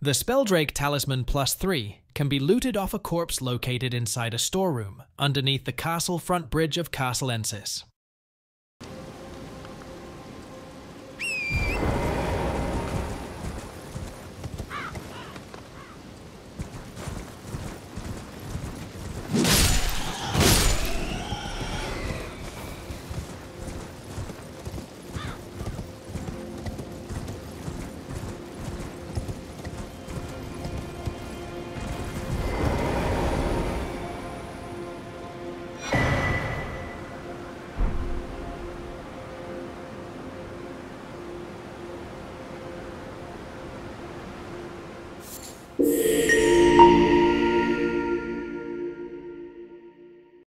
The Spelldrake Talisman +3 can be looted off a corpse located inside a storeroom underneath the Castle Front Bridge of Castle Ensis.